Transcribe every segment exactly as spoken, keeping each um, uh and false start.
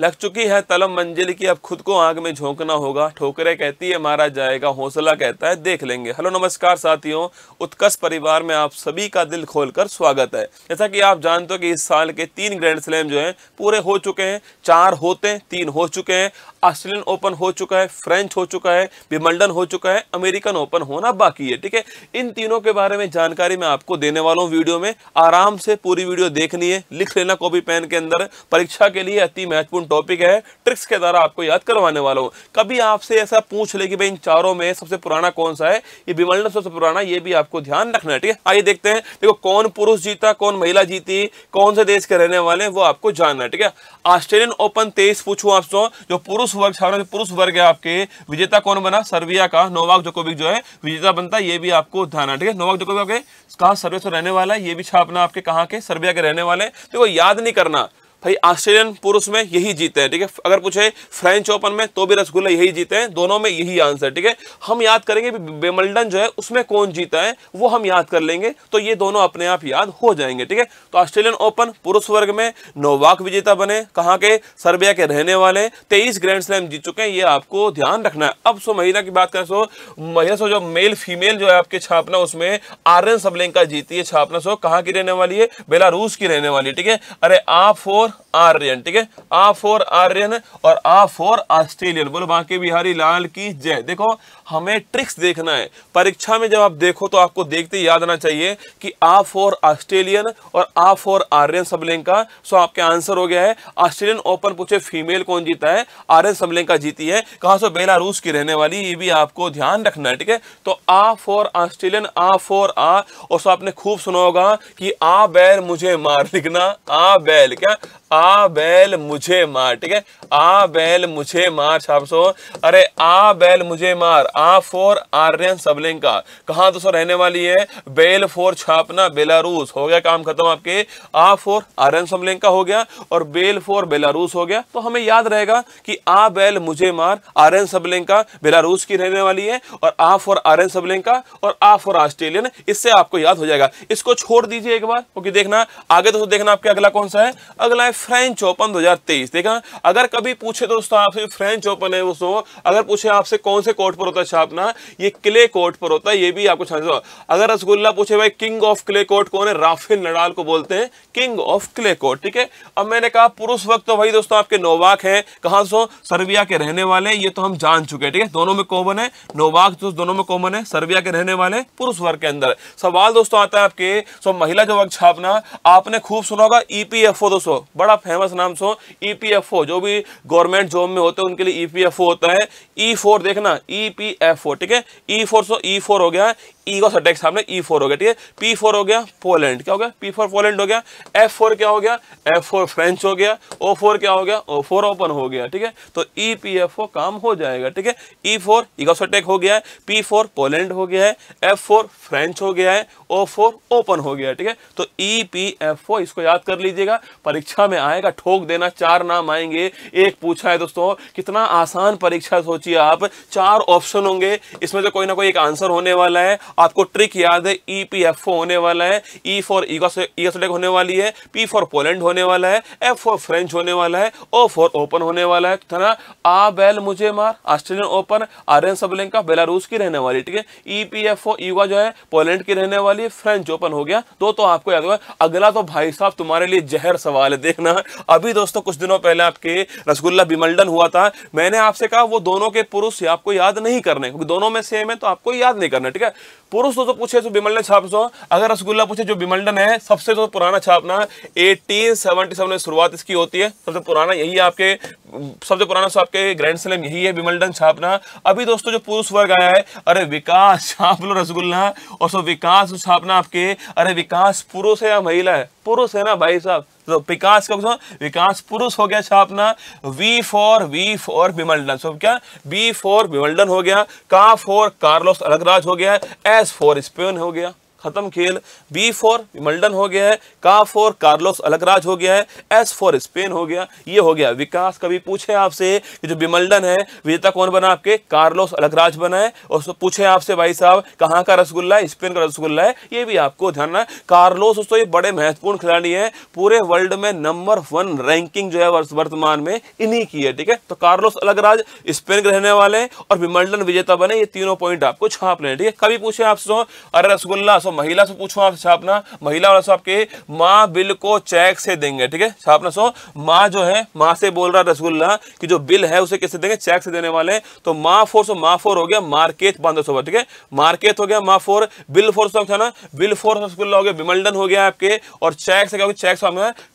लग चुकी है तलम मंजिल की, अब खुद को आग में झोंकना होगा। ठोकरे कहती है मारा जाएगा, हौसला कहता है देख लेंगे। हेलो नमस्कार साथियों, उत्कर्ष परिवार में आप सभी का दिल खोलकर स्वागत है। जैसा कि आप जानते हो कि इस साल के तीन ग्रैंड स्लैम जो हैं पूरे हो चुके हैं, चार होते हैं, तीन हो चुके हैं। ऑस्ट्रेलियन ओपन हो चुका है, फ्रेंच हो चुका है, विंबलडन हो चुका है, अमेरिकन ओपन होना बाकी है। ठीक है, इन तीनों के बारे में जानकारी मैं आपको देने वाला हूँ वीडियो में। आराम से पूरी वीडियो देखनी है, लिख लेना कॉपी पेन के अंदर, परीक्षा के लिए अति महत्वपूर्ण टॉपिक है। ट्रिक्स के द्वारा आपको याद करवाने वाला हूं। कभी आपसे ऐसा पूछ ले कि भाई इन चारों में सबसे पुराना कौन सा है, ये विंबलडन सबसे पुराना, ये भी आपको ध्यान रखना है। ठीक है, आइए देखते हैं। देखो कौन पुरुष जीता, कौन महिला जीती, कौन से देश के रहने वाले हैं, वो आपको जानना है। ठीक है, ऑस्ट्रेलियन ओपन तेईस पूछूं आपसे, जो पुरुष वर्ग छात्रों पुरुष वर्ग है आपके, विजेता कौन बना? सर्बिया का नोवाक जोकोविक जो है विजेता बनता है, ये भी आपको ध्यान है। ठीक है, नोवाक जोकोविक कहां सर्बिया से रहने वाला है, ये भी छापना आपके, कहां के? सर्बिया के रहने वाले। देखो याद नहीं करना भाई, ऑस्ट्रेलियन पुरुष में यही जीते हैं। ठीक है, अगर पूछे फ्रेंच ओपन में तो भी रसगुल्ला यही जीते हैं, दोनों में यही आंसर। ठीक है, हम याद करेंगे विंबलडन जो है उसमें कौन जीता है वो हम याद कर लेंगे, तो ये दोनों अपने आप याद हो जाएंगे। ठीक है, तो ऑस्ट्रेलियन ओपन पुरुष वर्ग में नोवाक विजेता बने, कहाँ के? सर्बिया के रहने वाले, तेईस ग्रैंड स्लैम जीत चुके हैं, ये आपको ध्यान रखना है। अब सो महिला की बात करें, सो महिला सो जो मेल फीमेल जो है आपके छापना, उसमें आर्यन सबलेंका जीती है छापना, सो कहाँ की रहने वाली है? बेलारूस की रहने वाली। ठीक है, अरे आप फोर आर्यन, ठीक है, आ फॉर आर्यन और आ फॉर ऑस्ट्रेलियन। बोलो बांके बिहारी लाल की जय। देखो हमें ट्रिक्स देखना है परीक्षा में, जब आप देखो तो आपको देखते याद आना चाहिए कि आ फॉर ऑस्ट्रेलियन और A for Aryna Sabalenka. So आपके आंसर हो गया है। ऑस्ट्रेलियन ओपन पूछे फीमेल कौन जीता है, आर्यन सबलेंका जीती है, कहां से? बेलारूस की रहने वाली, ये भी आपको ध्यान रखना है। ठीक है, तो A for Australian, A for A, और सो आपने खूब सुना होगा कि आ बैल मुझे मार, लिखना आ बैल, क्या? आ बैल मुझे मार। ठीक है, आ बैल मुझे मार छाप सो, अरे आ बैल मुझे मार, आ फॉर आर्यन सबलेंका, कहाँ तो सो रहने वाली है? बेल फॉर छापना बेलारूस। हो गया काम खत्म आपके, आ फॉर आर्यन सबलेंका हो गया और बेल फॉर बेलारूस हो गया। तो हमें याद रहेगा कि आ बैल मुझे मार, आर्यन सबलेंका बेलारूस की रहने वाली है, और आ फॉर आर्यन सबलेंका और आ फॉर ऑस्ट्रेलियन, इससे आपको याद हो जाएगा। इसको छोड़ दीजिए एक बार, क्योंकि देखना आगे दोस्तों, देखना आपके अगला कौन सा है? अगला है फ्रेंच ओपन दो हज़ार तेईस। देखा, अगर कभी पूछे दोस्तों आपसे फ्रेंच ओपन है दोस्तों, अगर पूछे आपसे कौन से कोर्ट पर होता है छापना, ये क्ले कोर्ट पर होता है, ये भी आपको छापना। अगर रसगुल्ला पूछे भाई किंग ऑफ क्ले कोर्ट कौन है? राफेल नडाल को बोलते हैं किंग ऑफ क्ले कोर्ट। ठीक है, अब मैंने कहा पुरुष वक्त तो वही दोस्तों आपके नोवाक है, कहां सो? सर्बिया के रहने वाले, ये तो हम जान चुके हैं। ठीक है, दोनों में कॉमन है, नोवाक दोस्त दोनों में कॉमन है, सर्बिया के रहने वाले पुरुष वर्ग के अंदर। सवाल दोस्तों आता है आपके, सो महिला जो वक्त छापना, आपने खूब सुना होगा ईपीएफओ दोस्तों, बड़ा फेमस नाम सो ईपीएफओ, जो भी गवर्नमेंट जॉब में होते हैं उनके लिए ईपीएफओ होता है। ई फोर देखना, ईपीएफओ, ठीक है, ई फोर सो ई फोर हो गया, ई का सटेक सामने ई फोर हो गया। ठीक है, पी फोर हो गया पोलैंड, क्या हो गया? पी फोर पोलैंड हो गया। एफ फोर क्या हो गया? एफ फोर फ्रेंच हो गया। ओ फोर क्या हो गया? ओ फोर ओपन हो गया। ठीक है, तो ई पी एफ ओ काम हो जाएगा। ठीक है, ई फोर ई का सटेक हो गया है, पी फोर पोलैंड हो गया है, एफ फोर फ्रेंच हो गया है, ओ फोर ओपन हो गया। ठीक है, तो ई पी एफ ओ इसको याद कर लीजिएगा, परीक्षा में आएगा, ठोक देना। चार नाम आएंगे, एक पूछा है दोस्तों, कितना आसान परीक्षा सोचिए आप। चार ऑप्शन होंगे, इसमें से कोई ना कोई एक आंसर होने वाला है। आपको ट्रिक याद है, ई पी एफ ओ होने वाला है, ई फॉर ईगोस्टेक होने वाली है, पी फॉर पोलैंड होने वाला है, एफ फॉर फ्रेंच होने वाला है, ओ फॉर ओपन होने वाला है, था ना? आ बैल मुझे मार Australian open, Aryna Sabalenka Belarus की रहने वाली। ठीक है, ई पी एफ ओ ईगा जो है पोलैंड की रहने वाली है, फ्रेंच ओपन हो गया। दो तो आपको याद होगा, अगला तो भाई साहब तुम्हारे लिए जहर सवाल है, देखना। अभी दोस्तों कुछ दिनों पहले आपके रसगुल्ला विंबलडन हुआ था, मैंने आपसे कहा वो दोनों के पुरुष आपको याद नहीं करने, क्योंकि दोनों में सेम है तो आपको याद नहीं करना। ठीक है, पुरुष तो, तो पूछे जो विंबलडन छाप सो, अगर रसगुल्ला पूछे जो विंबलडन है सबसे तो पुराना छापना, अठारह सौ सतहत्तर में शुरुआत इसकी होती है, सबसे पुराना यही है आपके, सबसे पुराना सो आपके ग्रैंड स्लैम यही है विंबलडन छापना। अभी दोस्तों जो पुरुष वर्ग आया है, अरे विकास छाप लो रसगुल्ला, और सो विकास छापना आपके, अरे विकास पुरुष है या महिला है? पुरुष है ना भाई साहब, तो विकास का विकास पुरुष हो गया छापना। V for V for Wimbledon, सब क्या? बी फॉर विंबलडन हो गया, का फॉर कार्लोस अलकराज हो गया, एस फॉर स्पेन हो गया, खत्म खेल। बी फॉर विमल्डन हो गया है, का फॉर कार्लोस अलकराज हो गया है, एस फॉर स्पेन हो गया, ये हो गया। विकास कभी पूछे आपसे कि जो विमल्डन है विजेता कौन बना, आपके कार्लोस अलकराज बना है, और पूछे आपसे भाई साहब कहाँ का रसगुल्ला है, स्पेन का रसगुल्ला है, ये भी आपको ध्यान रखना। कार्लोस दोस्तों ये बड़े महत्वपूर्ण खिलाड़ी है, पूरे वर्ल्ड में नंबर वन रैंकिंग जो है वर्तमान में इन्हीं की है, ठीक है। तो कार्लोस अलकराज स्पेन के रहने वाले हैं और विमल्डन विजेता बने, ये तीनों पॉइंट आपको छाप लेने, ठीक है। कभी पूछे आपसे अरे रसगुल्ला, सो महिला से पूछो आपसे छापना, महिला वाला सो आपके माँ बिल को चेक से देंगे, ठीक है, छापना। सो माँ जो है, माँ से बोल रहा रसगुल्ला कि जो बिल है उसे किससे देंगे, चेक से देने वाले। तो माँ फोर, सो माँ फोर हो गया मार्केट बांधो सोबा, ठीक है, मार्केट हो गया माँ फोर, बिल फोर छाना, बिल फोर रसगुल्ला हो गया, विमल्डन हो गया आपके, और चेक से क्या, चेक से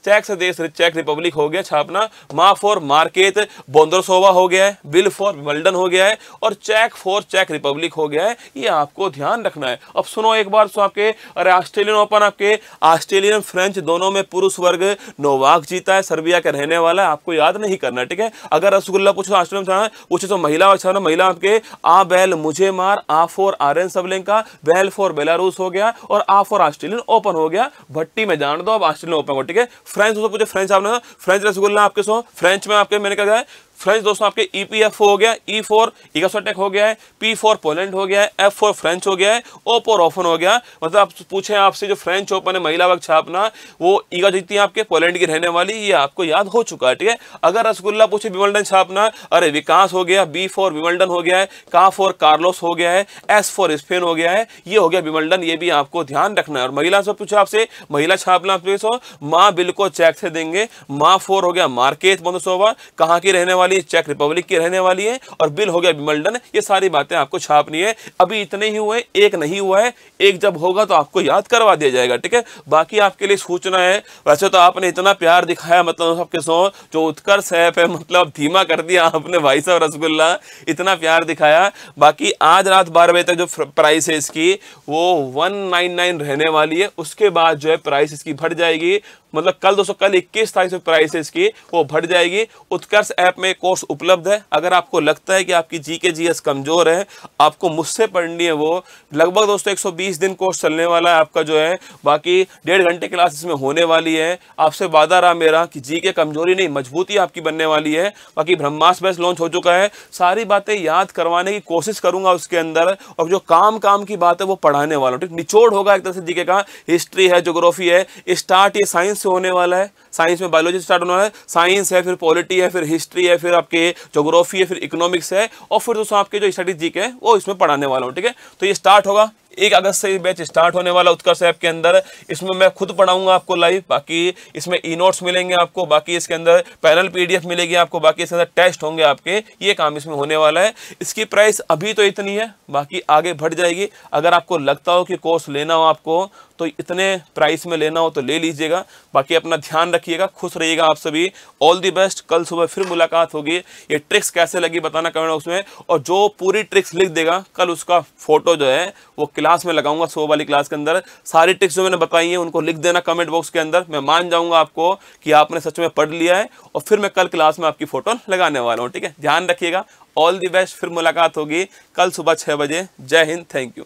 चेक से देश चेक रिपब्लिक हो गया, छापना। माँ फोर मार्केट बोंद्रोसोवा हो गया है, बिल फॉर विमल्डन हो गया है, और चेक फॉर चेक रिपब्लिक हो गया है, ये आपको ध्यान रखना है। अब सुनो एक बार, सो आपके अरे ऑस्ट्रेलियन ओपन आपके ऑस्ट्रेलियन फ्रेंच दोनों में पुरुष वर्ग नोवाक जीता है, सर्बिया का रहने वाला है, आपको याद नहीं करना, ठीक है। अगर रसगुल्ला पूछो ऑस्ट्रेलियन पूछे तो महिला और महिला आपके आ बैल मुझे मार, आ फॉर आर्यन सबलेंका, बैल फॉर बेलारूस हो गया, और आ फॉर ऑस्ट्रेलियन ओपन हो गया, भट्टी में जान दो अब ऑस्ट्रेलियन ओपन को, ठीक है। फ्रेंच पूछे फ्रेंच आपने फ्रेंच रसगुल्ला आपके, सो फ्रेंच में आपके मैंने कहा है फ्रेंच दोस्तों आपके ईपीएफ हो गया, ई फॉर इगासोटेक हो गया है, पी फॉर पोलैंड हो गया है, एफ फॉर फ्रेंच हो गया है, ओ फॉर ओपन हो गया। मतलब आप पूछे आपसे जो फ्रेंच ओपन है महिला वर्ग छापना, वो ईगा जीती है आपके पोलैंड की रहने वाली, ये आपको याद हो चुका है, ठीक है। अगर रसगुल्ला पूछे विमल्डन छापना, अरे विकास हो गया, बी फॉर विमल्डन हो गया है, का फॉर कार्लोस हो गया है, एस फॉर स्पेन हो गया है, ये हो गया विमल्डन, ये भी आपको ध्यान रखना है। और महिला से पूछा आपसे महिला छापना आपके, सो माँ बिल को चेक से देंगे, माँ फोर हो गया मार्केट बंदोसोवा, कहाँ की रहने वाली, चेक रिपब्लिक की रहने वाली है, और बिल हो गया विमल्डन, ये सारी बातें आपको छापनी है। अभी इतने ही हुए, एक नहीं हुआ है, एक जब होगा तो आपको याद करवा दिया जाएगा, ठीक है। बाकी आपके लिए सूचना है, वैसे तो आपने इतना प्यार दिखाया, मतलब आपके सो जो उत्कर्ष है पे मतलब धीमा कर दिया आपने भाई साहब रसगुल्ला, इतना प्यार दिखाया। बाकी आज रात बारह बजे तक जो प्राइस है इसकी वो वन नाइन नाइन रहने वाली है, उसके बाद जो है प्राइस इसकी बढ़ जाएगी, मतलब कल दोस्तों कल इक्कीस तारीख से प्राइस इसकी वो बढ़ जाएगी। उत्कर्ष ऐप में कोर्स उपलब्ध है, अगर आपको लगता है कि आपकी जीके जीएस कमजोर है, आपको मुझसे पढ़नी है, वो लगभग दोस्तों एक सौ बीस दिन कोर्स चलने वाला है आपका जो है, बाकी डेढ़ घंटे क्लास इसमें होने वाली है। आपसे वादा रहा मेरा कि जीके कमजोरी नहीं, मजबूती आपकी बनने वाली है। बाकी ब्रह्मास बैच लॉन्च हो चुका है, सारी बातें याद करवाने की कोशिश करूंगा उसके अंदर, और जो काम काम की बात है वो पढ़ाने वाला हूँ, ठीक, निचोड़ होगा एक तरह से जीके का। हिस्ट्री है, जोग्राफी है, स्टार्ट ये साइंस से होने वाला है, साइंस में बायोलॉजी स्टार्ट होना है, साइंस है, फिर पॉलिटी है, फिर हिस्ट्री है, फिर आपके ज्योग्राफी है, फिर इकोनॉमिक्स है, और फिर दोस्तों आपके जो स्ट्रेटेजी है वो इसमें पढ़ाने वाला हूँ, ठीक है। तो ये स्टार्ट होगा एक अगस्त से, बैच स्टार्ट होने वाला उत्कर्ष ऐप के अंदर। इसमें मैं खुद पढ़ाऊंगा आपको लाइव, बाकी इसमें ई नोट्स मिलेंगे आपको, बाकी इसके अंदर पैनल पीडीएफ मिलेगी आपको, बाकी इसके अंदर टेस्ट होंगे आपके, ये काम इसमें होने वाला है। इसकी प्राइस अभी तो इतनी है, बाकी आगे बढ़ जाएगी। अगर आपको लगता हो कि कोर्स लेना हो आपको तो इतने प्राइस में लेना हो तो ले लीजिएगा। बाकी अपना ध्यान रखिएगा, खुश रहिएगा आप सभी, ऑल दी बेस्ट। कल सुबह फिर मुलाकात होगी। ये ट्रिक्स कैसे लगी बताना कमेंट बॉक्स में, और जो पूरी ट्रिक्स लिख देगा कल उसका फोटो जो है वो क्लास में लगाऊंगा, सो वाली क्लास के अंदर सारी ट्रिक्स जो मैंने बताई हैं उनको लिख देना कमेंट बॉक्स के अंदर, मैं मान जाऊंगा आपको कि आपने सच में पढ़ लिया है, और फिर मैं कल क्लास में आपकी फोटो लगाने वाला हूँ, ठीक है। ध्यान रखिएगा, ऑल दी बेस्ट, फिर मुलाकात होगी कल सुबह छः बजे। जय हिंद, थैंक यू।